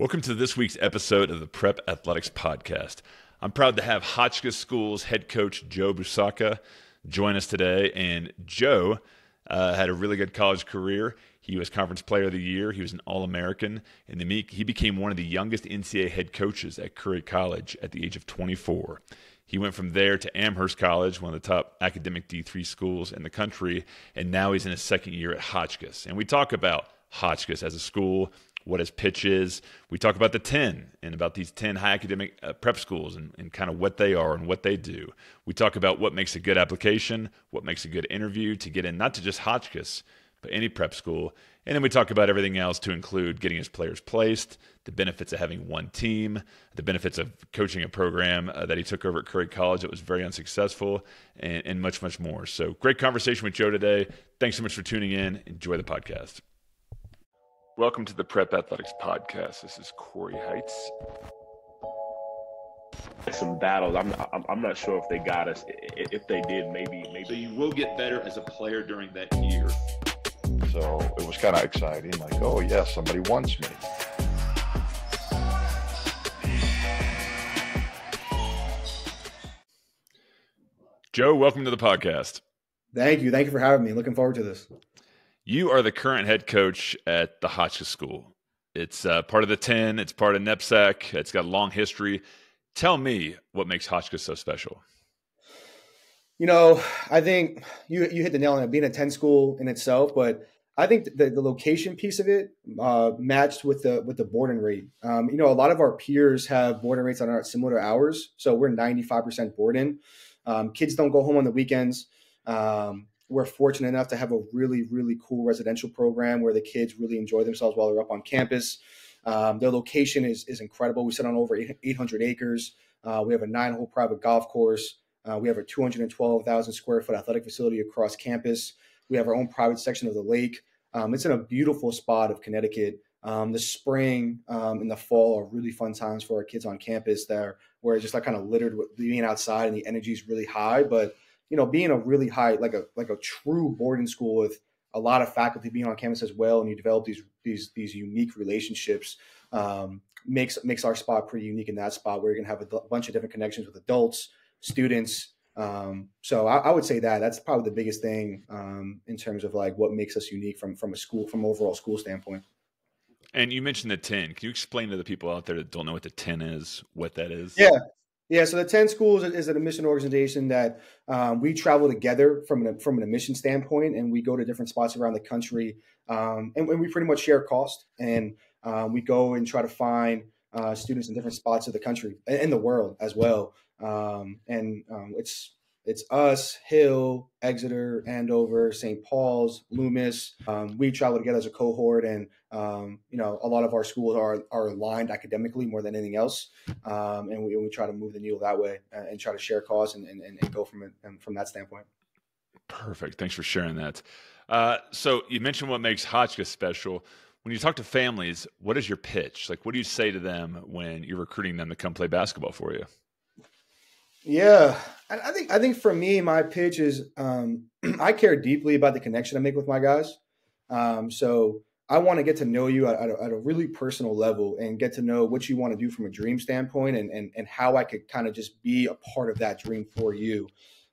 Welcome to this week's episode of the Prep Athletics Podcast. I'm proud to have Hotchkiss School's head coach, Joe Busacca, join us today. And Joe had a really good college career. He was Conference Player of the Year. He was an All-American. And then he became one of the youngest NCAA head coaches at Curry College at the age of 24. He went from there to Amherst College, one of the top academic D3 schools in the country. And now he's in his second year at Hotchkiss. And we talk about Hotchkiss as a school, what his pitch is. We talk about the 10 and about these 10 high academic prep schools and kind of what they are and what they do. We talk about what makes a good application, what makes a good interview to get in, not to just Hotchkiss, but any prep school. And then we talk about everything else to include getting his players placed, the benefits of having one team, the benefits of coaching a program that he took over at Curry College that was very unsuccessful, and much, much more. So great conversation with Joe today. Thanks so much for tuning in. Enjoy the podcast. Welcome to the Prep Athletics Podcast. This is Corey Heights. Some battles. I'm not sure if they got us. If they did, maybe. So you will get better as a player during that year. So it was kind of exciting. Like, oh yeah, somebody wants me. Joe, welcome to the podcast. Thank you. Thank you for having me. Looking forward to this. You are the current head coach at the Hotchkiss School. It's part of the 10. It's part of NEPSAC. It's got a long history. Tell me what makes Hotchkiss so special. You know, I think you hit the nail on it, being a 10 school in itself, but I think the location piece of it matched with the board and rate. You know, a lot of our peers have board and rates that are similar to ours. So we're 95% board in. Kids don't go home on the weekends. We're fortunate enough to have a really, really cool residential program where the kids really enjoy themselves while they're up on campus. Their location is incredible. We sit on over 800 acres. We have a 9-hole private golf course. We have a 212,000 square foot athletic facility across campus. We have our own private section of the lake. It's in a beautiful spot of Connecticut. The spring and the fall are really fun times for our kids on campus there, where it's just like kind of littered with being outside and the energy is really high, but you know, being a really high, like a true boarding school with a lot of faculty being on campus as well, and you develop these unique relationships, makes our spot pretty unique in that spot where you're gonna have a bunch of different connections with adults, students. So I would say that's probably the biggest thing in terms of like what makes us unique from overall school standpoint. And you mentioned the 10. Can you explain to the people out there that don't know what the 10 is, what that is? Yeah, so the 10 schools is an admission organization that we travel together from an admission standpoint, and we go to different spots around the country, and we pretty much share cost, and we go and try to find students in different spots of the country and the world as well. It's us, Hill, Exeter, Andover, St. Paul's, Loomis. We travel together as a cohort, and you know, a lot of our schools are aligned academically more than anything else, and we try to move the needle that way and try to share cause and go from it and from that standpoint. Perfect. Thanks for sharing that. So you mentioned what makes Hotchkiss special. When you talk to families, what is your pitch? Like, what do you say to them when you're recruiting them to come play basketball for you? Yeah, I think for me, my pitch is I care deeply about the connection I make with my guys. So I want to get to know you at a really personal level and get to know what you want to do from a dream standpoint and how I could kind of just be a part of that dream for you.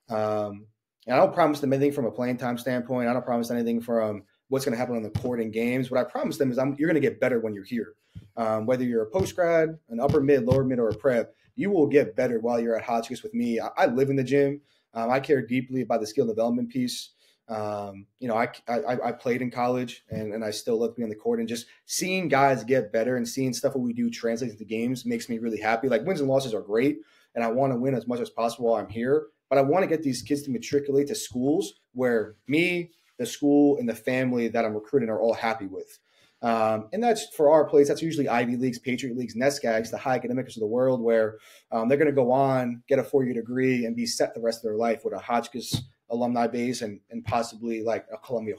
And I don't promise them anything from a playing time standpoint. I don't promise anything from what's going to happen on the court in games. What I promise them is you're going to get better when you're here, whether you're a post-grad, an upper mid, lower mid, or a prep. You will get better while you're at Hotchkiss with me. I live in the gym. I care deeply about the skill development piece. You know, I played in college and I still love being on the court, and just seeing guys get better and seeing stuff that we do translate into games makes me really happy. Like, wins and losses are great, and I want to win as much as possible while I'm here, but I want to get these kids to matriculate to schools where me, the school, and the family that I'm recruiting are all happy with. And that's for our place. That's usually Ivy leagues, Patriot leagues, NESCACs, the high academics of the world, where they're going to go on, get a 4-year degree, and be set the rest of their life with a Hotchkiss alumni base and possibly like a Columbia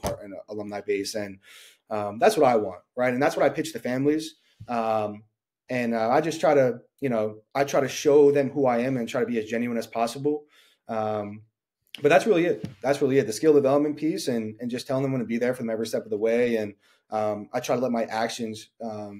alumni base. And that's what I want, right? And that's what I pitch to families. I just try to, you know, I try to show them who I am and try to be as genuine as possible. But that's really it. The skill development piece and just telling them when to be there for them every step of the way. And I try to let my actions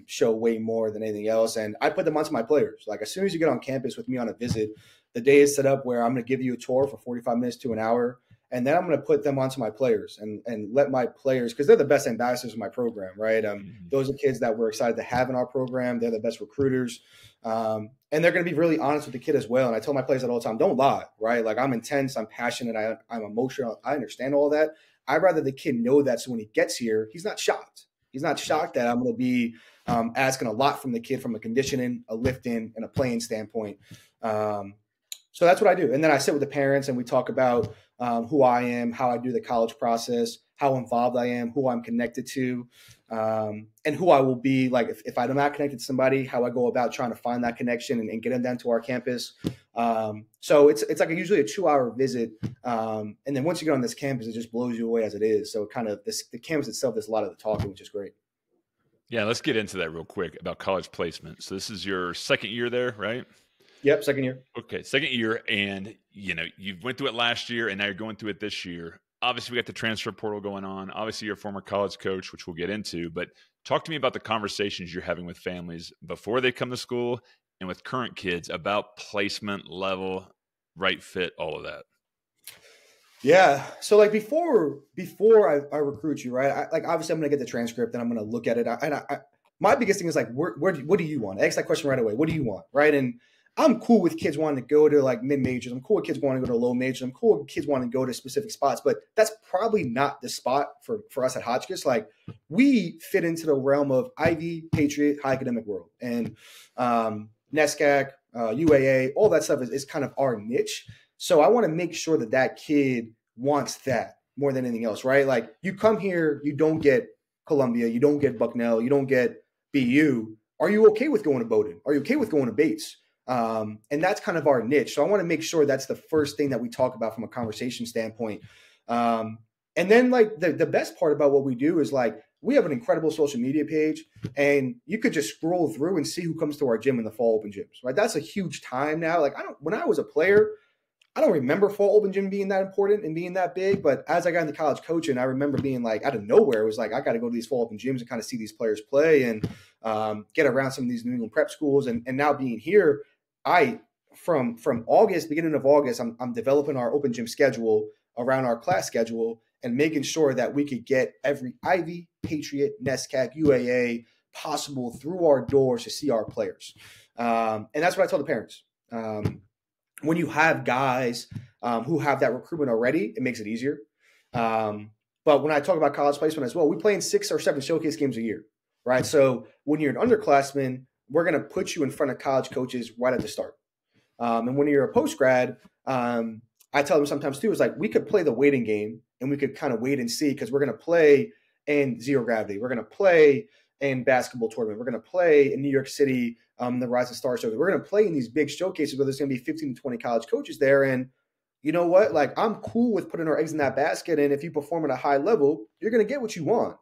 show way more than anything else. And I put them onto my players. Like, as soon as you get on campus with me on a visit, the day is set up where I'm going to give you a tour for 45 minutes to an hour. And then I'm going to put them onto my players and let my players, because they're the best ambassadors of my program, right? Those are kids that we're excited to have in our program. They're the best recruiters. And they're going to be really honest with the kid as well. And I tell my players that all the time, don't lie, right? Like, I'm intense, I'm passionate, I'm emotional. I understand all that. I'd rather the kid know that so when he gets here, he's not shocked. He's not shocked that I'm going to be asking a lot from the kid from a conditioning, a lifting, and a playing standpoint. So that's what I do. And then I sit with the parents and we talk about who I am, how I do the college process, how involved I am, who I'm connected to, and who I will be. Like, if I'm not connected to somebody, how I go about trying to find that connection and get them down to our campus. So it's like usually a 2-hour visit. And then once you get on this campus, it just blows you away as it is. So kind of the campus itself does a lot of the talking, which is great. Yeah, let's get into that real quick about college placement. So this is your second year there, right? Yep. Second year. Okay. Second year. And, you know, you went through it last year and now you're going through it this year. Obviously, we got the transfer portal going on. Obviously, you're a former college coach, which we'll get into. But talk to me about the conversations you're having with families before they come to school and with current kids about placement, level, right fit, all of that. Yeah. So, like, before I recruit you, right, like, obviously, I'm going to get the transcript and I'm going to look at it. My biggest thing is, like, what do you want? I ask that question right away. What do you want? Right. And I'm cool with kids wanting to go to, like, mid-majors. I'm cool with kids wanting to go to low majors. I'm cool with kids wanting to go to specific spots, but that's probably not the spot for us at Hotchkiss. Like, we fit into the realm of Ivy, Patriot, high academic world, and NESCAC, UAA, all that stuff is kind of our niche. So I want to make sure that that kid wants that more than anything else, right? Like, you come here, you don't get Columbia, you don't get Bucknell, you don't get BU. Are you okay with going to Bowdoin? Are you okay with going to Bates? And that's kind of our niche. So I want to make sure that's the first thing that we talk about from a conversation standpoint. And then, like, the best part about what we do is, like, we have an incredible social media page, and you could just scroll through and see who comes to our gym in the fall open gyms, right? That's a huge time now. Like, when I was a player, I don't remember fall open gym being that important and being that big, but as I got into college coaching, I remember being, like, out of nowhere, it was like, I got to go to these fall open gyms and kind of see these players play and get around some of these New England prep schools. And now being here, from August, beginning of August, I'm developing our open gym schedule around our class schedule and making sure that we could get every Ivy, Patriot, NESCAC, UAA possible through our doors to see our players. And that's what I tell the parents. When you have guys who have that recruitment already, it makes it easier. But when I talk about college placement as well, we play in 6 or 7 showcase games a year, right? So when you're an underclassman, we're going to put you in front of college coaches right at the start. And when you're a post-grad, I tell them sometimes too, is like, we could play the waiting game and we could kind of wait and see, because we're going to play in zero gravity. We're going to play in basketball tournament. We're going to play in New York City, the Rise of Stars show. We're going to play in these big showcases where there's going to be 15 to 20 college coaches there. And you know what? Like, I'm cool with putting our eggs in that basket. And if you perform at a high level, you're going to get what you want.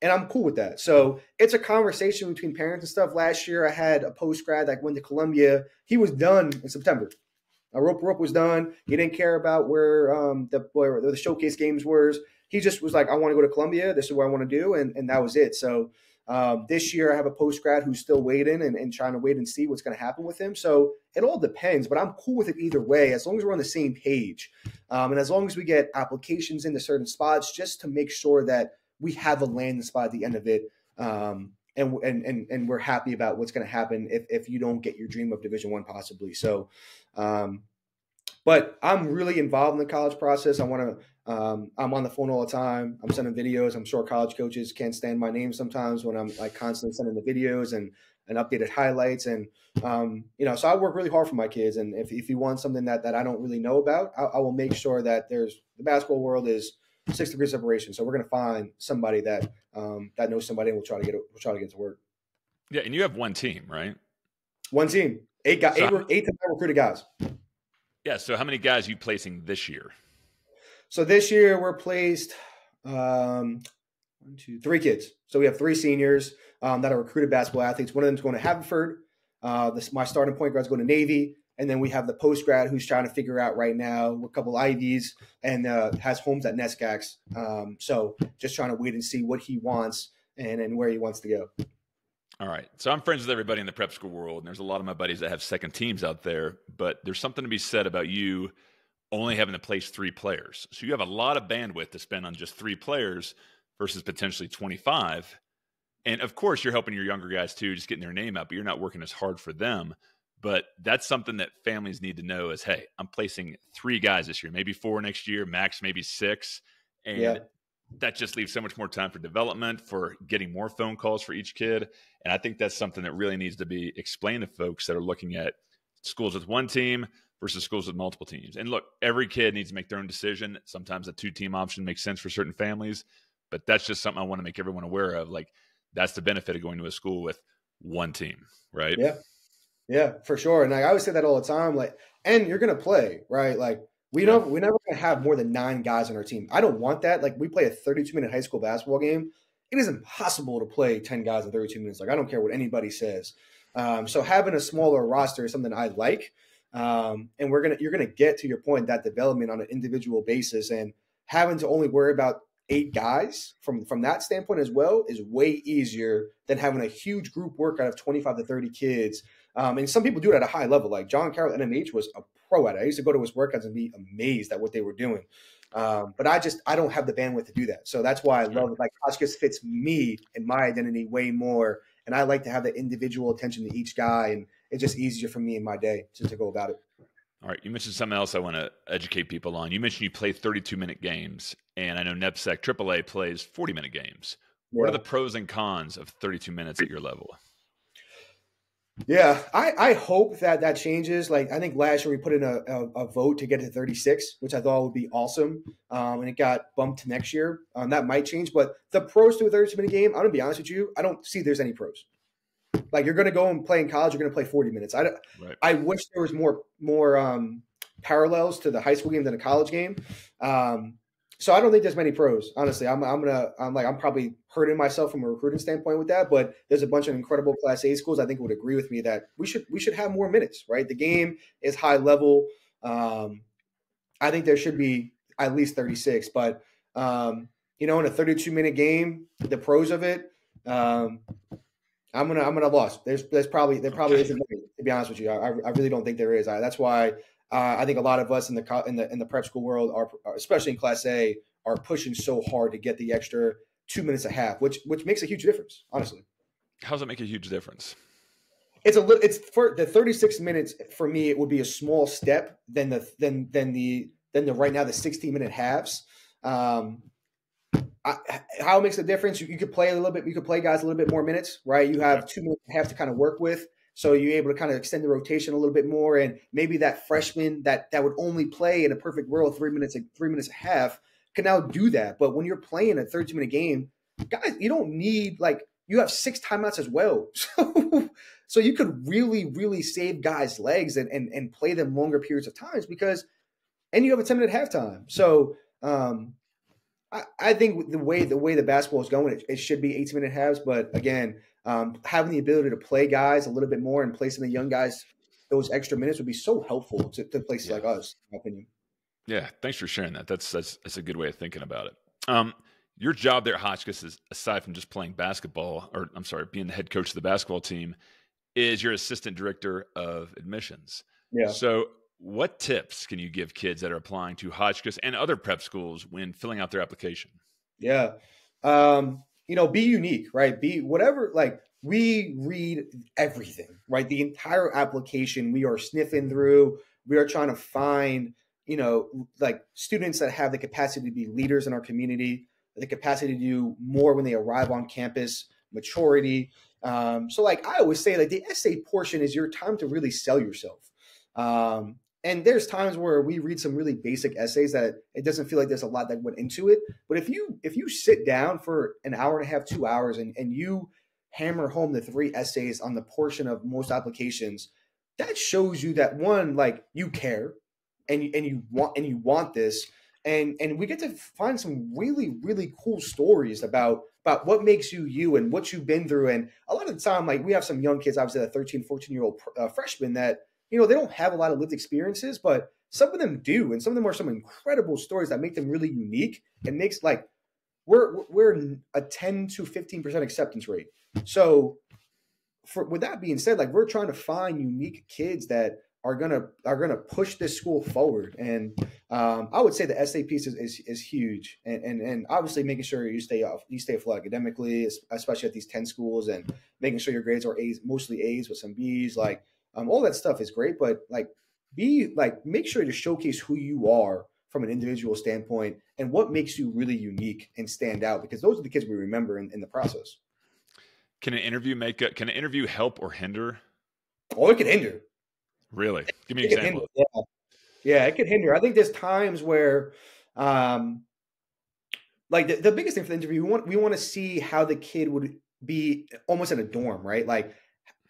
And I'm cool with that. So it's a conversation between parents and stuff. Last year, I had a post-grad that went to Columbia. He was done in September. Rope was done. He didn't care about where the showcase games were. He just was like, I want to go to Columbia. This is what I want to do. And that was it. So this year, I have a post-grad who's still waiting and trying to wait and see what's going to happen with him. So it all depends, but I'm cool with it either way, as long as we're on the same page. And as long as we get applications into certain spots, just to make sure that we have a landing spot at the end of it, and we're happy about what's going to happen if you don't get your dream of Division I possibly. So, but I'm really involved in the college process. I'm on the phone all the time. I'm sending videos. I'm sure college coaches can't stand my name sometimes when I'm, like, constantly sending the videos and updated highlights. And, you know, so I work really hard for my kids. And if you want something that I don't really know about, I will make sure that the basketball world is 6 degrees separation. So we're going to find somebody that that knows somebody, and we'll try to get to work. Yeah, and you have one team, right? One team, eight to nine recruited guys. Yeah. So how many guys are you placing this year? So this year we're placed 3 kids. So we have 3 seniors that are recruited basketball athletes. One of them's going to Haverford. My starting point guard's going to Navy. And then we have the post-grad who's trying to figure out right now a couple Ivies and has homes at NESCACs. So just trying to wait and see what he wants and where he wants to go. All right. So I'm friends with everybody in the prep school world, and there's a lot of my buddies that have second teams out there, but there's something to be said about you only having to place 3 players. So you have a lot of bandwidth to spend on just 3 players versus potentially 25. And of course, you're helping your younger guys too, just getting their name out, but you're not working as hard for them. But that's something that families need to know is, hey, I'm placing 3 guys this year, maybe 4 next year, max maybe 6. And yeah, that just leaves so much more time for development, for getting more phone calls for each kid. And I think that's something that really needs to be explained to folks that are looking at schools with one team versus schools with multiple teams. And look, every kid needs to make their own decision. Sometimes a 2-team option makes sense for certain families, but that's just something I want to make everyone aware of. Like, that's the benefit of going to a school with one team, right? Yeah. Yeah, for sure. And like, I always say that all the time, like, and you're going to play, right? Like, we never going to have more than 9 guys on our team. I don't want that. Like, we play a 32-minute high school basketball game. It is impossible to play 10 guys in 32 minutes. Like, I don't care what anybody says. So having a smaller roster is something I like. And you're going to get to your point, that development on an individual basis, and having to only worry about 8 guys from that standpoint as well is way easier than having a huge group workout of 25 to 30 kids. And some people do it at a high level. Like John Carroll at NMH was a pro at it. I used to go to his workouts and be amazed at what they were doing. But I don't have the bandwidth to do that. So that's why I love it. Like, Hotchkiss fits me and my identity way more. And I like to have the individual attention to each guy. And it's just easier for me in my day to go about it. All right. You mentioned something else I want to educate people on. You mentioned you play 32-minute games. And I know NEPSAC AAA plays 40-minute games. Yeah. What are the pros and cons of 32 minutes at your level? Yeah, I hope that changes. Like, I think last year we put in a vote to get to 36, which I thought would be awesome. And it got bumped to next year. That might change. But the pros to a 32-minute game, I'm going to be honest with you, I don't see there's any pros. Like, you're going to go and play in college, you're going to play 40 minutes. I wish there was more parallels to the high school game than a college game. So I don't think there's many pros, honestly. I'm probably hurting myself from a recruiting standpoint with that, but there's a bunch of incredible Class A schools I think would agree with me that we should have more minutes, right? The game is high level. I think there should be at least 36, but in a 32-minute game, the pros of it, I'm gonna have lost. There probably isn't many, to be honest with you. I really don't think there is. That's why. I think a lot of us in the prep school world, are especially in Class A, are pushing so hard to get the extra 2 minutes a half, which makes a huge difference, honestly. How does it make a huge difference? It's for the 36 minutes for me. It would be a small step than the right now the 16-minute halves. How it makes a difference? You could play a little bit. You could play guys a little bit more minutes, right? You have 2 minutes and a half to kind of work with. So you're able to kind of extend the rotation a little bit more, and maybe that freshman that would only play in a perfect world 3 minutes a half can now do that. But when you're playing a 30-minute game, guys, you don't need, like, you have 6 timeouts as well. So you could really, really save guys' legs and play them longer periods of times, and you have a 10-minute halftime. So I think the way the basketball is going, it should be 18-minute halves. But again, having the ability to play guys a little bit more and placing the young guys those extra minutes would be so helpful to places like us, in my opinion. Yeah, thanks for sharing that. That's a good way of thinking about it. Your job there at Hotchkiss is, aside from just playing basketball, being the head coach of the basketball team, is your assistant director of admissions. Yeah. So what tips can you give kids that are applying to Hotchkiss and other prep schools when filling out their application? Yeah. Be unique, right? Be whatever, like, we read everything, right? The entire application we are sniffing through. We are trying to find, students that have the capacity to be leaders in our community, the capacity to do more when they arrive on campus, maturity. So I always say, like, the essay portion is your time to really sell yourself. And there's times where we read some really basic essays that it doesn't feel like there's a lot that went into it. But if you sit down for an hour and a half, 2 hours, and you hammer home the 3 essays on the portion of most applications, that shows you that, one, like, you care and you want this. And we get to find some really, really cool stories about what makes you and what you've been through. And a lot of the time, like, we have some young kids, obviously, the 13-, 14-year-old freshmen that you know, they don't have a lot of lived experiences, but some of them do. And some of them are some incredible stories that make them really unique. It makes, like, we're a 10 to 15% acceptance rate. So with that being said, like, we're trying to find unique kids that are going to push this school forward. And I would say the essay piece is huge. And obviously making sure you stay full academically, especially at these 10 schools, and making sure your grades are A's, mostly A's with some B's, like, all that stuff is great, but make sure to showcase who you are from an individual standpoint and what makes you really unique and stand out, because those are the kids we remember in the process. Can an interview help or hinder? Oh, it can hinder. Really? Give me an example. Yeah, it can hinder. I think there's times where, the biggest thing for the interview, we want to see how the kid would be almost in a dorm, right? Like,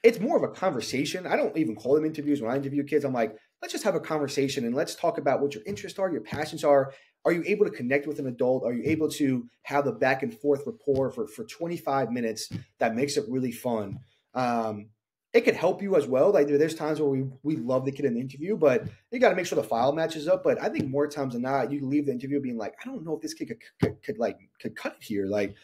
it's more of a conversation. I don't even call them interviews. When I interview kids, I'm like, let's just have a conversation and let's talk about what your interests are, your passions are. Are you able to connect with an adult? Are you able to have the back and forth rapport for 25 minutes that makes it really fun? It could help you as well. Like, there's times where we love the kid in the interview, but you got to make sure the file matches up. But I think more times than not, you leave the interview being like, I don't know if this kid could cut it here. Like,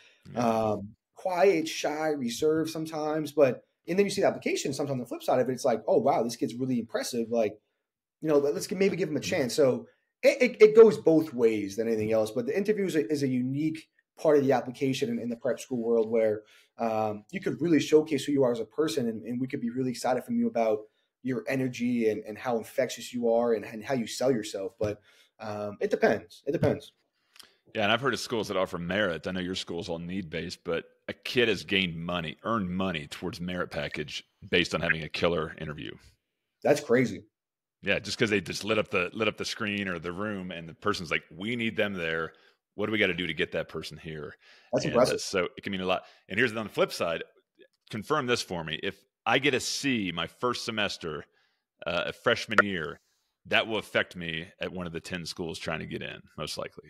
quiet, shy, reserved sometimes. But, and then you see the application, sometimes on the flip side of it, it's like, oh, wow, this kid's really impressive. Like, you know, let's maybe give him a chance. So it goes both ways than anything else. But the interview is a unique part of the application in the prep school world, where you could really showcase who you are as a person, and we could be really excited from you about your energy and how infectious you are and how you sell yourself. But it depends. It depends. Yeah, and I've heard of schools that offer merit. I know your school's all need-based, but a kid has earned money towards merit package based on having a killer interview. That's crazy. Yeah, just because they just lit up the screen or the room, and the person's like, we need them there. What do we got to do to get that person here? That's impressive. So it can mean a lot. And here's on the flip side, confirm this for me. If I get a C my first semester, a freshman year, that will affect me at one of the 10 schools trying to get in, most likely.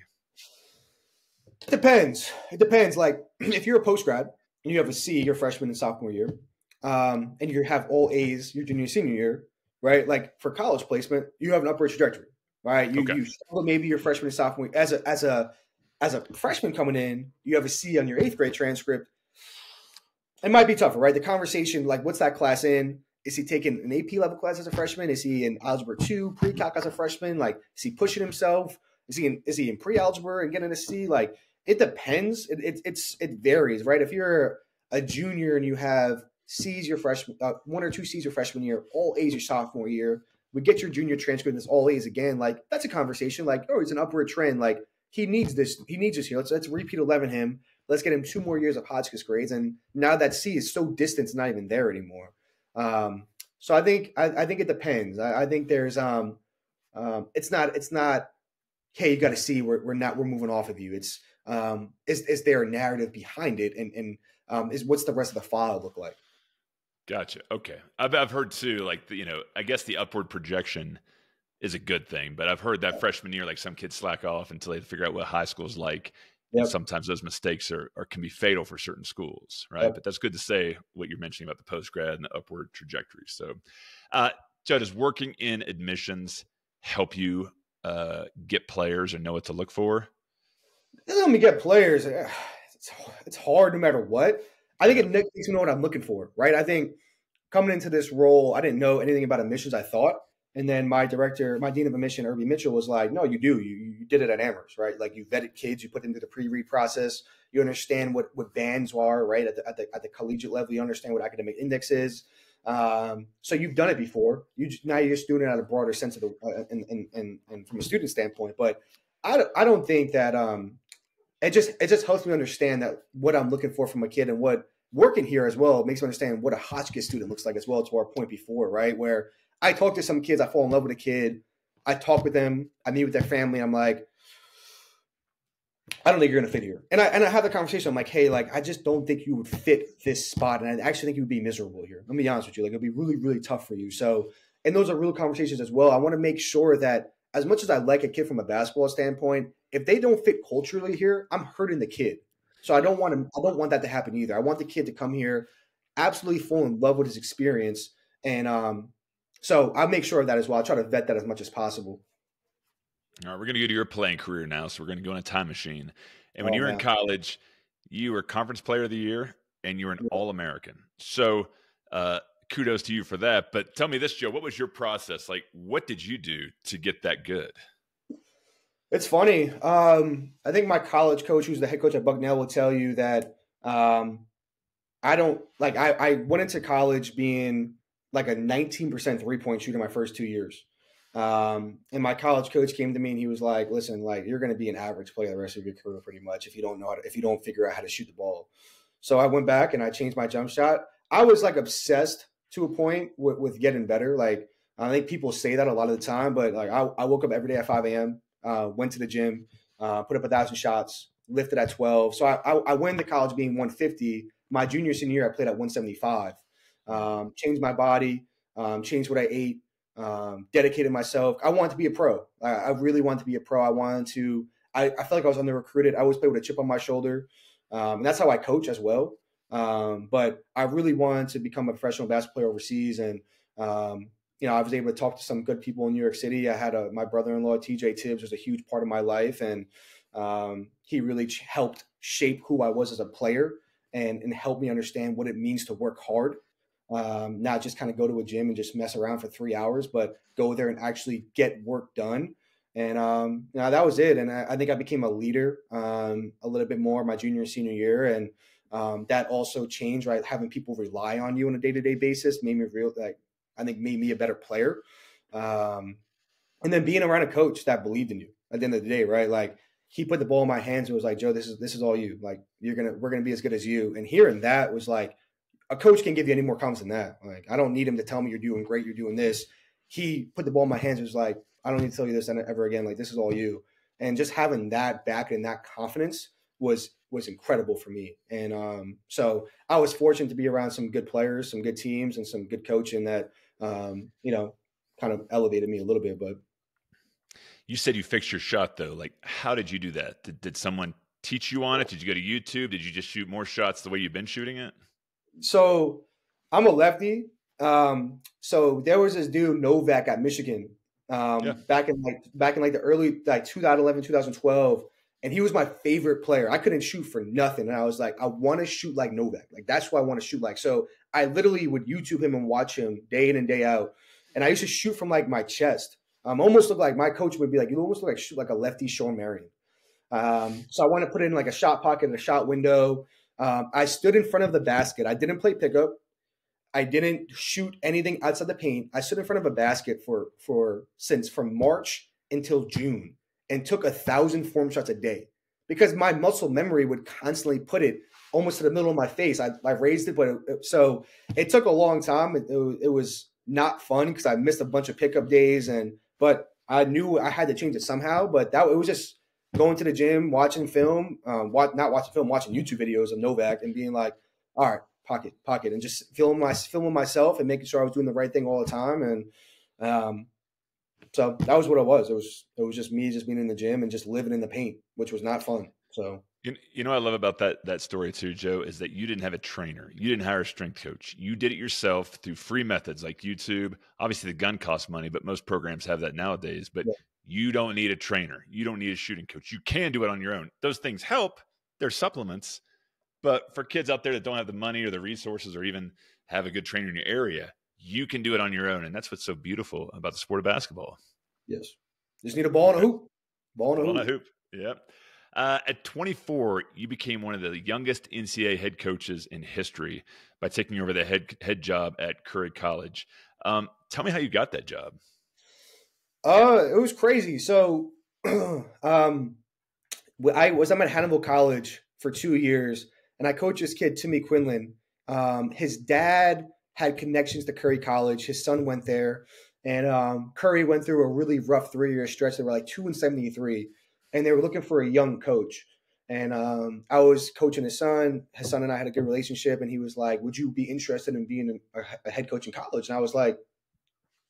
It depends. It depends. Like, if you're a post-grad and you have a C your freshman and sophomore year, and you have all A's your junior, senior year, right? Like, for college placement, you have an upward trajectory, right? You struggle maybe your freshman and sophomore year. As a freshman coming in, you have a C on your 8th grade transcript. It might be tougher, right? The conversation, like, what's that class in? Is he taking an AP level class as a freshman? Is he in algebra 2 pre-calc as a freshman? Like, is he pushing himself? Is he in pre-algebra and getting a C? Like, it depends. It varies, right? If you're a junior and you have C's your freshman, 1 or 2 C's your freshman year, all A's your sophomore year, we get your junior transcript and it's all A's again. Like, that's a conversation. Like, oh, it's an upward trend. Like, he needs this. He needs this here. Let's repeat 11 him. Let's get him 2 more years of Hotchkiss grades. And now that C is so distant, it's not even there anymore. So I think it depends. I think there's it's not. Hey, you got to see we're moving off of you. It's is there a narrative behind it, and is what's the rest of the file look like? Gotcha. Okay, I've heard too. Like, you know, I guess the upward projection is a good thing, but I've heard that freshman year, like, some kids slack off until they figure out what high school is like. Yep. And sometimes those mistakes can be fatal for certain schools, right? Yep. But that's good to say what you're mentioning about the post-grad and the upward trajectory. So, Joe, does working in admissions help you get players or know what to look for? It doesn't help me get players. It's hard no matter what. I think it makes me know what I'm looking for, right? I think coming into this role, I didn't know anything about admissions, I thought. And then my dean of admission, Irby Mitchell, was like, no, you do. You did it at Amherst, right? Like, you vetted kids, you put them through the pre-read process. You understand what bands are, right? At the collegiate level, you understand what academic index is. So you've done it before. Now you're just doing it out of a broader sense of the, and from a student standpoint. But I don't think that it just helps me understand that what I'm looking for from a kid, and what working here as well makes me understand what a Hotchkiss student looks like as well, to our point before, right? Where I talk to some kids, I fall in love with a kid, I talk with them, I meet with their family, I'm like, I don't think you're going to fit here. And I have the conversation. I'm like, hey, like, I just don't think you would fit this spot. And I actually think you would be miserable here. Let me be honest with you. Like, it'd be really, really tough for you. So, and those are real conversations as well. I want to make sure that as much as I like a kid from a basketball standpoint, if they don't fit culturally here, I'm hurting the kid. So I don't want that to happen either. I want the kid to come here absolutely fall in love with his experience, and So I make sure of that as well. I try to vet that as much as possible. All right, we're going to go to your playing career now. So we're going to go in a time machine. And when you were in college, you were Conference Player of the Year and you were an All-American. So kudos to you for that. But tell me this, Joe, what was your process? Like, what did you do to get that good? It's funny. I think my college coach, who's the head coach at Bucknell, will tell you that I went into college being like a 19% three-point shooter my first 2 years. And my college coach came to me and he was like, listen, like, you're going to be an average player the rest of your career pretty much if you don't know how to, if you don't figure out how to shoot the ball. So I went back and I changed my jump shot. I was like obsessed to a point with getting better. Like, I think people say that a lot of the time, but like I woke up every day at 5 a.m., went to the gym, put up 1,000 shots, lifted at 12. So I went to college being 150. My junior, senior year, I played at 175. Changed my body, changed what I ate. Dedicated myself. I wanted to be a pro. I really wanted to be a pro. I felt like I was under recruited. I always played with a chip on my shoulder. And that's how I coach as well. But I really wanted to become a professional basketball player overseas. And, you know, I was able to talk to some good people in New York City. I had my brother-in-law, TJ Tibbs, was a huge part of my life. And he really helped shape who I was as a player and helped me understand what it means to work hard. Not just kind of go to a gym and just mess around for 3 hours, but go there and actually get work done. And now that was it. And I think I became a leader a little bit more my junior and senior year. And that also changed, right? Having people rely on you on a day-to-day basis made me a better player. And then being around a coach that believed in you at the end of the day, right? Like, he put the ball in my hands and was like, Joe, this is all you. Like, we're gonna be as good as you. And hearing that was like, a coach can't give you any more comments than that. Like, I don't need him to tell me you're doing great, you're doing this. He put the ball in my hands and was like, I don't need to tell you this ever again. Like, this is all you. And just having that back and that confidence was incredible for me. And so I was fortunate to be around some good players, some good teams, and some good coaching that, you know, kind of elevated me a little bit. But you said you fixed your shot, though. Like, how did you do that? Did someone teach you on it? Did you go to YouTube? Did you just shoot more shots the way you've been shooting it? So I'm a lefty. So there was this dude, Novak, at Michigan, back in the early, 2011, 2012. And he was my favorite player. I couldn't shoot for nothing. And I was like, I want to shoot like Novak. Like, that's what I want to shoot like. So I literally would YouTube him and watch him day in and day out. And I used to shoot from like my chest. Almost looked like my coach would be like, you almost look like shoot like a lefty Sean Marion. So I want to put in like a shot pocket and a shot window. I stood in front of the basket. I didn't play pickup. I didn't shoot anything outside the paint. I stood in front of a basket from March until June and took 1,000 form shots a day because my muscle memory would constantly put it almost to the middle of my face. I raised it, but so it took a long time. It was not fun because I missed a bunch of pickup days, but I knew I had to change it somehow. But it was just going to the gym, watching film, watching YouTube videos of Novak and being like, all right, pocket, and just filming myself and making sure I was doing the right thing all the time. And so that was what it was. It was just me just being in the gym and just living in the paint, which was not fun. So you know what I love about that story too, Joe, is that you didn't have a trainer. You didn't hire a strength coach. You did it yourself through free methods like YouTube. Obviously the gun costs money, but most programs have that nowadays. But you don't need a trainer. You don't need a shooting coach. You can do it on your own. Those things help. They're supplements. But for kids out there that don't have the money or the resources or even have a good trainer in your area, you can do it on your own. And that's what's so beautiful about the sport of basketball. Yes. Just need a ball and a hoop. Ball and a hoop. Yep. At 24, you became one of the youngest NCAA head coaches in history by taking over the head job at Curry College. Tell me how you got that job. It was crazy. So I'm at Hannibal College for 2 years, and I coached this kid, Timmy Quinlan. His dad had connections to Curry College. His son went there, and Curry went through a really rough 3-year stretch. They were like 2-73, and they were looking for a young coach. And I was coaching his son. His son and I had a good relationship, and he was like, would you be interested in being a head coach in college? And I was like,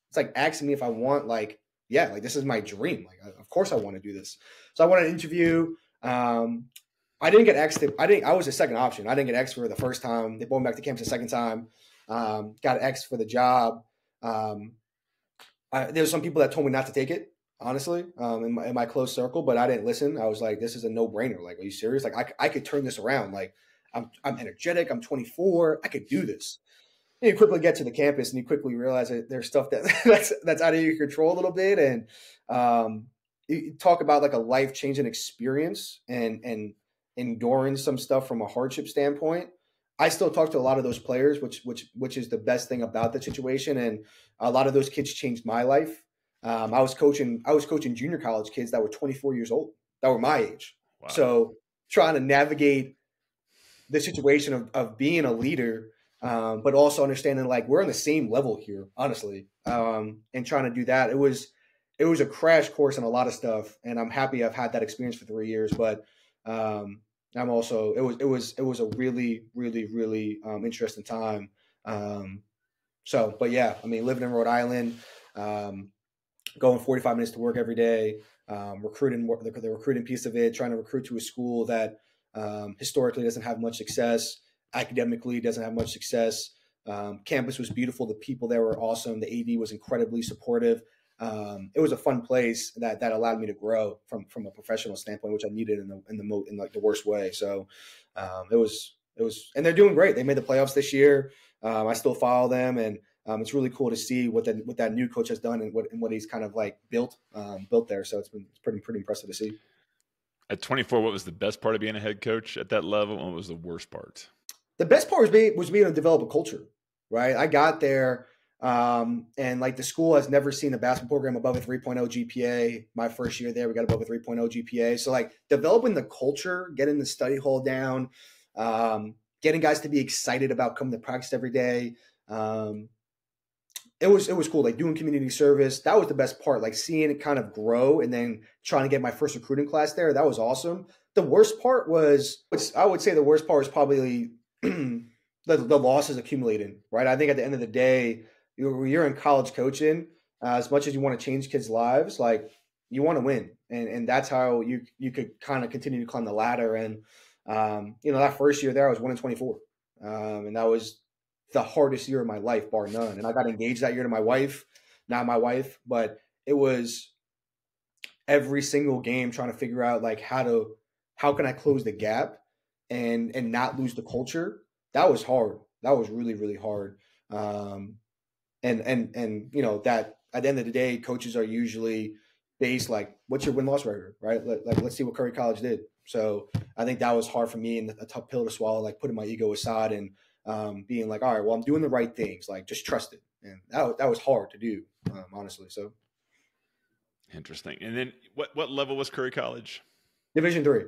it's like asking me if I want, like, yeah, like, this is my dream. Like, of course I want to do this. So I went to an interview. I didn't get asked. I was the second option. I didn't get asked for the first time. They brought me back to campus the second time. Got asked for the job. There's some people that told me not to take it, honestly, in my close circle, but I didn't listen. I was like, this is a no-brainer. Like, are you serious? Like, I could turn this around. Like, I'm energetic. I'm 24. I could do this. And you quickly get to the campus and you quickly realize that there's stuff that's out of your control a little bit. And you talk about like a life-changing experience and enduring some stuff from a hardship standpoint. I still talk to a lot of those players, which is the best thing about the situation. And a lot of those kids changed my life. I was coaching junior college kids that were 24 years old, that were my age. Wow. So trying to navigate the situation of being a leader, but also understanding like we're on the same level here, honestly, and trying to do that. It was a crash course in a lot of stuff, and I'm happy I've had that experience for 3 years. But I'm also it was a really, really, really interesting time. But yeah, I mean, living in Rhode Island, going 45 minutes to work every day, the recruiting piece of it, trying to recruit to a school that historically doesn't have much success, academically doesn't have much success. Campus was beautiful. The people there were awesome. The AD was incredibly supportive. It was a fun place that allowed me to grow from a professional standpoint, which I needed in the worst way. So it was, and they're doing great. They made the playoffs this year. I still follow them, and it's really cool to see what that new coach has done and what he's kind of like built there. So it's pretty impressive to see. At 24, what was the best part of being a head coach at that level, and what was the worst part? The best part was being able to develop a culture, right? I got there, and like the school has never seen the basketball program above a 3.0 GPA. My first year there, we got above a 3.0 GPA. So like developing the culture, getting the study hall down, getting guys to be excited about coming to practice every day. It was cool, like doing community service. That was the best part, like seeing it kind of grow and then trying to get my first recruiting class there. That was awesome. The worst part was, I would say the worst part was probably the losses accumulating, right? I think at the end of the day, you're in college coaching, as much as you want to change kids' lives, like you want to win. And that's how you could kind of continue to climb the ladder. And, that first year there, I was 1-24. And that was the hardest year of my life, bar none. And I got engaged that year to my wife, not my wife, but it was every single game trying to figure out like how can I close the gap and not lose the culture. That was hard. That was really, really hard. That at the end of the day, coaches are usually based like, what's your win-loss record, right? Let's see what Curry College did. So I think that was hard for me, and a tough pill to swallow, like putting my ego aside and being like, all right, well, I'm doing the right things. Like, just trust it. And that was hard to do, honestly. So interesting. And then what level was Curry College? Division 3.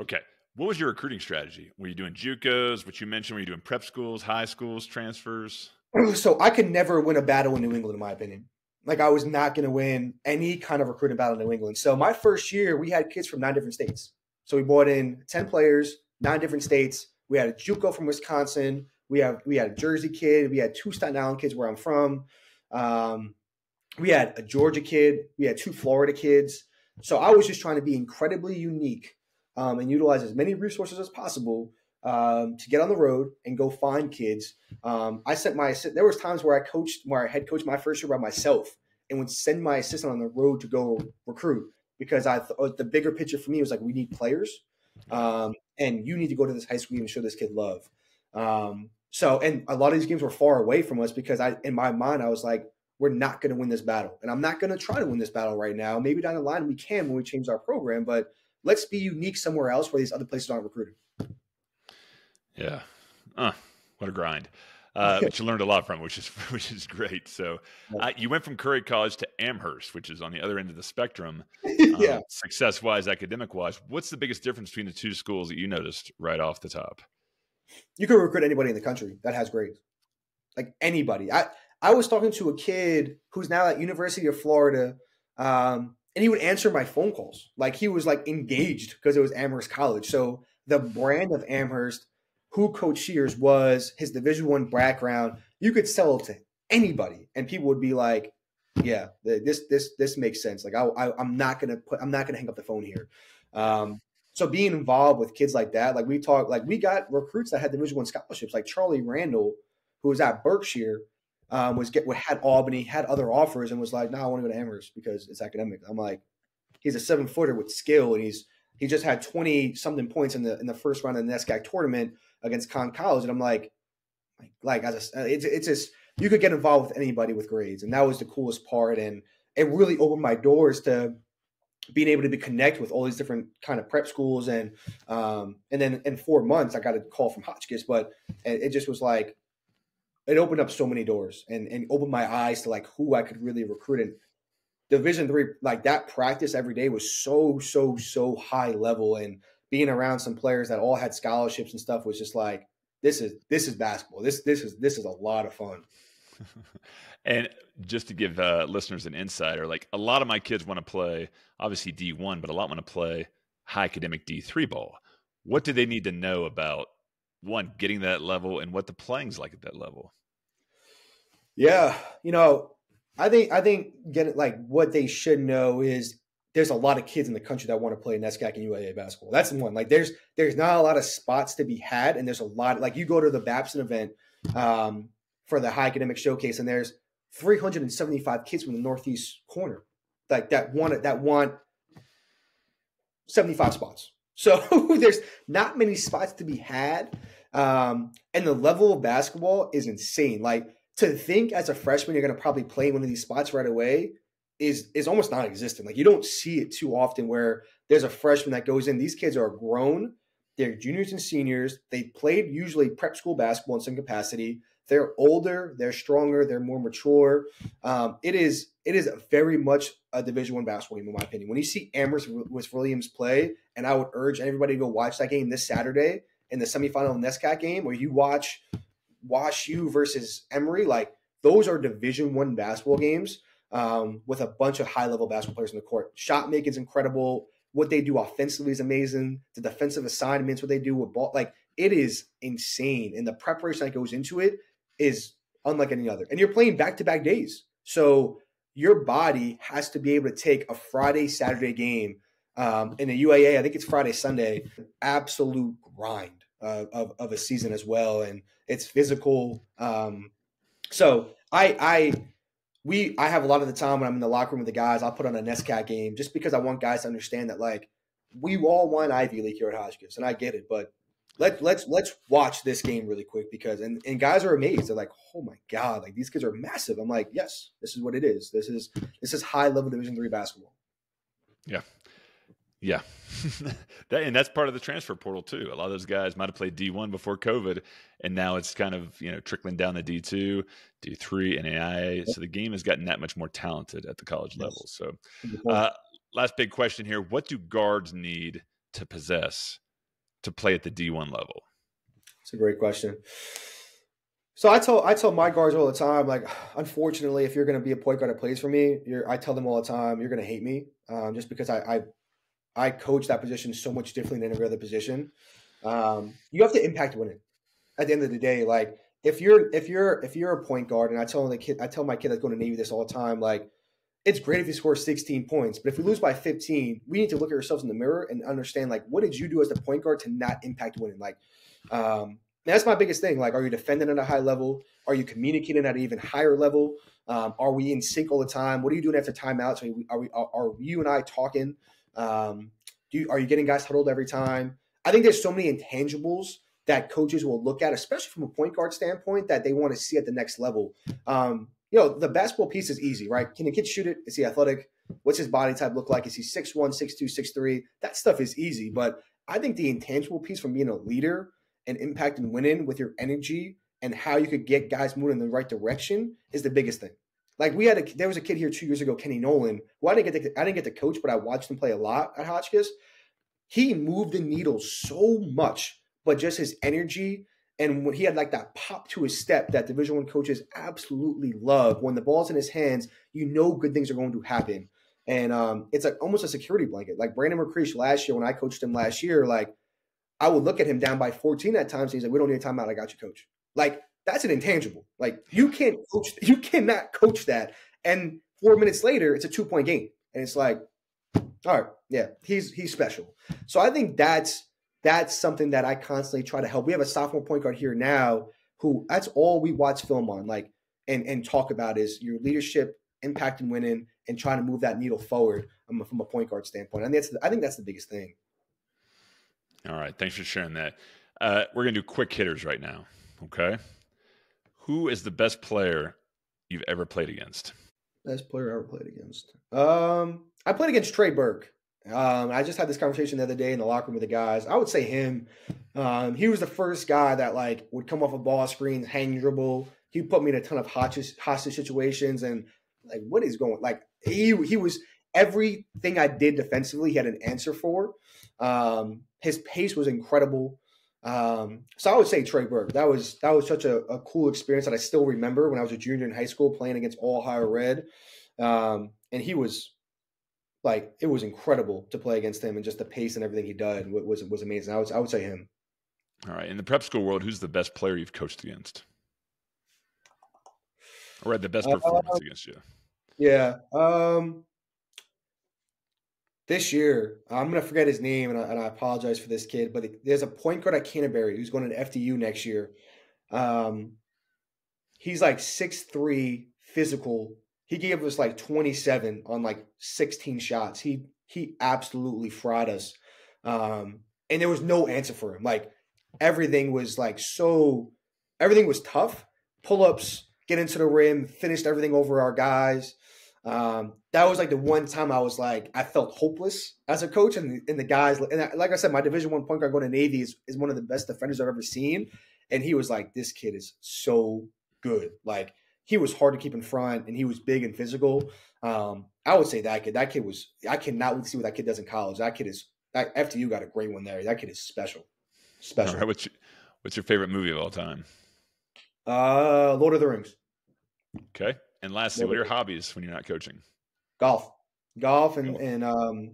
Okay. What was your recruiting strategy? Were you doing JUCOs? What you mentioned, were you doing prep schools, high schools, transfers? So I could never win a battle in New England, in my opinion. Like, I was not going to win any kind of recruiting battle in New England. So my first year, we had kids from 9 different states. So we brought in 10 players, 9 different states. We had a JUCO from Wisconsin. We had a Jersey kid. We had 2 Staten Island kids where I'm from. We had a Georgia kid. We had 2 Florida kids. So I was just trying to be incredibly unique and utilize as many resources as possible to get on the road and go find kids. There was times where I head coached my first year by myself and would send my assistant on the road to go recruit, because the bigger picture for me was like, we need players. And you need to go to this high school and show this kid love. And a lot of these games were far away from us because in my mind, I was like, we're not going to win this battle. And I'm not going to try to win this battle right now. Maybe down the line we can when we change our program, but let's be unique somewhere else where these other places aren't recruiting. Yeah. What a grind. But you learned a lot from it, which is great. So you went from Curry College to Amherst, which is on the other end of the spectrum, success-wise, academic-wise. What's the biggest difference between the two schools that you noticed right off the top? You can recruit anybody in the country that has grades, like anybody. I was talking to a kid who's now at University of Florida, and he would answer my phone calls. Like, he was like engaged because it was Amherst College. So the brand of Amherst, who Coach Shears was, his Division I background, you could sell it to anybody, and people would be like, "Yeah, this makes sense." Like, I'm not gonna hang up the phone here. So being involved with kids like that, like we talked, like we got recruits that had Division I scholarships, like Charlie Randall, who was at Berkshire, had Albany, had other offers, and was like, no, I want to go to Amherst because it's academic. I'm like, he's a 7-footer with skill, and he just had 20-something points in the first round of the NESCAC tournament against Conn College, and I'm like as a, it's just, you could get involved with anybody with grades, and that was the coolest part, and it really opened my doors to being able to be connect with all these different kind of prep schools, and then in 4 months I got a call from Hotchkiss, but it just was like, it opened up so many doors and opened my eyes to like who I could really recruit. And Division III, like that practice every day was so high level, and being around some players that all had scholarships and stuff was just like, this is basketball. This is a lot of fun. And just to give listeners an insider, like a lot of my kids want to play, obviously D1, but a lot want to play high academic D3 ball. What do they need to know about, one, getting to that level and what the playing's like at that level? Yeah, you know, I think get it, like what they should know is there's a lot of kids in the country that want to play NESCAC and UAA basketball. That's the one. Like there's not a lot of spots to be had, and there's a lot, like you go to the Babson event for the high academic showcase, and there's 375 kids from the northeast corner, like that want 75 spots. So there's not many spots to be had, and the level of basketball is insane. Like to think as a freshman you're going to probably play in one of these spots right away is almost non-existent. Like you don't see it too often where there's a freshman that goes in. These kids are grown. They're juniors and seniors. They played usually prep school basketball in some capacity. They're older, they're stronger, they're more mature. It is very much a Division I basketball game, in my opinion. When you see Amherst with Williams play, and I would urge everybody to go watch that game this Saturday in the semifinal NESCAC game, or you watch Wash U versus Emory, like those are Division I basketball games with a bunch of high-level basketball players on the court. Shot making is incredible. What they do offensively is amazing. The defensive assignments, what they do with ball, like it is insane. And the preparation that goes into it is unlike any other. And you're playing back-to-back days. So your body has to be able to take a Friday, Saturday game in the UAA. I think it's Friday, Sunday, absolute grind of a season as well. And it's physical. So I have a lot of the time when I'm in the locker room with the guys, I'll put on a NESCAC game just because I want guys to understand that like we all want Ivy League here at Hotchkiss, and I get it, but let's watch this game really quick because and guys are amazed. They're like, oh my God, like these kids are massive. I'm like, yes, this is what it is. This is high level Division III basketball. Yeah. Yeah. And that's part of the transfer portal too. A lot of those guys might have played D1 before COVID, and now it's kind of, you know, trickling down to D2, D3, and NAIA. So the game has gotten that much more talented at the college level. So last big question here. What do guards need to possess to play at the D1 level? That's a great question. So I tell my guards all the time, like, unfortunately, if you're going to be a point guard that plays for me, I tell them all the time, you're going to hate me just because I coach that position so much differently than every other position. You have to impact winning. At the end of the day, like if you're a point guard, and I tell my kid that's going to Navy this all the time, like it's great if you score 16 points, but if we lose by 15, we need to look at ourselves in the mirror and understand like what did you do as the point guard to not impact winning? Like that's my biggest thing. Like, are you defending at a high level? Are you communicating at an even higher level? Are we in sync all the time? What are you doing after timeouts? Are you and I talking? Are you getting guys huddled every time? I think there's so many intangibles that coaches will look at, especially from a point guard standpoint, that they want to see at the next level. You know, the basketball piece is easy, right? Can a kid shoot it? Is he athletic? What's his body type look like? Is he 6'1", 6'2", 6'3"? That stuff is easy, but I think the intangible piece from being a leader and impact and winning with your energy and how you could get guys moving in the right direction is the biggest thing. Like there was a kid here 2 years ago, Kenny Nolan, who I didn't get to coach, but I watched him play a lot at Hotchkiss. He moved the needle so much, but just his energy and when he had like that pop to his step that Division I coaches absolutely love. When the ball's in his hands, you know good things are going to happen. And it's like almost a security blanket. Like Brandon McCreesh last year, when I coached him last year, like I would look at him down by 14 at times, and he's like, "We don't need a timeout. I got you, coach." Like, that's an intangible. Like you cannot coach that. And 4 minutes later, it's a 2-point game. And it's like, all right, yeah, he's special. So I think that's something that I constantly try to help. We have a sophomore point guard here now who that's all we watch film on. Like and talk about is your leadership, impact and winning, and trying to move that needle forward from a point guard standpoint. And I think that's the biggest thing. All right. Thanks for sharing that. We're going to do quick hitters right now. Okay. Who is the best player you've ever played against? Best player I ever played against. I played against Trey Burke. I just had this conversation the other day in the locker room with the guys. I would say him. He was the first guy that like would come off a ball screen, hang dribble. He put me in a ton of hostage situations, and like, what is going? Like he was everything I did defensively. He had an answer for. His pace was incredible. So I would say Trey Burke. That was such a cool experience that I still remember when I was a junior in high school playing against all higher ed. And he was like, it was incredible to play against him, and just the pace and everything he did was amazing. I would say him. All right. In the prep school world, who's the best player you've coached against? Or had the best performance against you? Yeah. This year, I'm going to forget his name, and I apologize for this kid, but there's a point guard at Canterbury who's going to FDU next year. He's like 6'3", physical. He gave us like 27 on like 16 shots. He absolutely fried us. And there was no answer for him. Like everything was tough. Pull-ups, get into the rim, finished everything over our guys. That was like the one time I was like, I felt hopeless as a coach, and the guys, and like I said, my Division I point guard going to Navy is one of the best defenders I've ever seen. And he was like, this kid is so good. Like he was hard to keep in front, and he was big and physical. I would say that kid was, I cannot wait to see what that kid does in college. FDU got a great one there. That kid is special. All right, what's your favorite movie of all time? Lord of the Rings. Okay. And lastly, what are your hobbies when you're not coaching? Golf and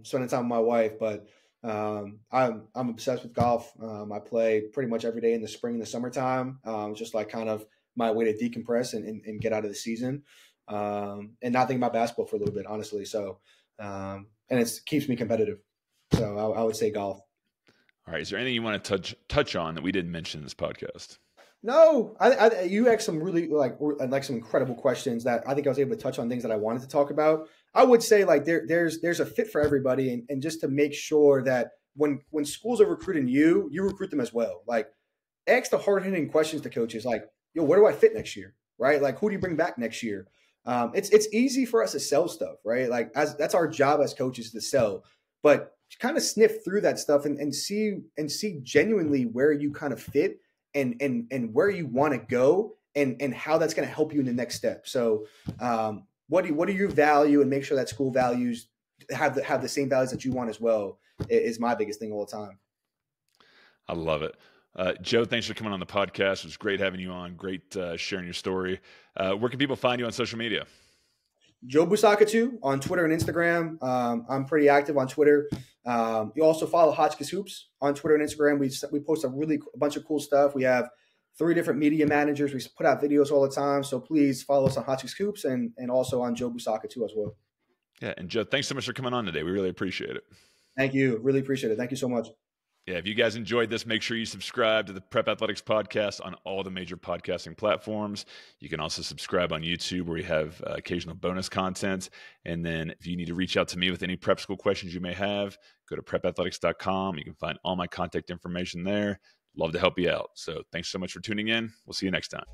spending time with my wife. But I'm obsessed with golf. I play pretty much every day in the spring and the summertime. Just like kind of my way to decompress and get out of the season. And not think about basketball for a little bit, honestly. So, and it keeps me competitive. So I would say golf. All right. Is there anything you want to touch on that we didn't mention in this podcast? No, you asked some really like some incredible questions that I think I was able to touch on things that I wanted to talk about. I would say like there's a fit for everybody, and just to make sure that when schools are recruiting you, you recruit them as well. Like ask the hard hitting questions to coaches, like, yo, where do I fit next year, right? Like who do you bring back next year? It's easy for us to sell stuff, right? Like that's our job as coaches to sell, but kind of sniff through that stuff and see genuinely where you kind of fit. And where you want to go and how that's going to help you in the next step. So what do you value, and make sure that school values have the same values that you want as well, is my biggest thing all the time. I love it. Joe, thanks for coming on the podcast. It was great having you on. Great sharing your story. Where can people find you on social media? Joe Busacca too, on Twitter and Instagram. I'm pretty active on Twitter. You also follow Hotchkiss Hoops on Twitter and Instagram. We post a bunch of cool stuff. We have 3 different media managers. We put out videos all the time. So please follow us on Hotchkiss Hoops and also on Joe Busacca too as well. Yeah. And Joe, thanks so much for coming on today. We really appreciate it. Thank you. Really appreciate it. Thank you so much. Yeah, if you guys enjoyed this, make sure you subscribe to the Prep Athletics Podcast on all the major podcasting platforms. You can also subscribe on YouTube, where we have occasional bonus content. And then if you need to reach out to me with any prep school questions you may have, go to prepathletics.com. You can find all my contact information there. Love to help you out. So thanks so much for tuning in. We'll see you next time.